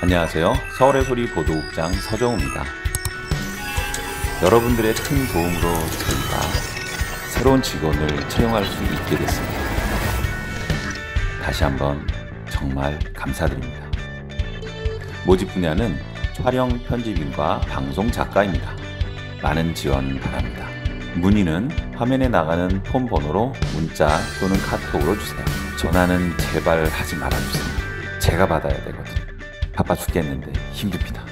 안녕하세요. 서울의 소리 보도국장 서정우입니다. 여러분들의 큰 도움으로 저희가 새로운 직원을 채용할 수 있게 됐습니다. 다시 한번 정말 감사드립니다. 모집 분야는 촬영 편집인과 방송 작가입니다. 많은 지원 바랍니다. 문의는 화면에 나가는 폰 번호로 문자 또는 카톡으로 주세요. 전화는 제발 하지 말아주세요. 제가 받아야 되거든요. 바빠 죽겠는데 힘듭니다.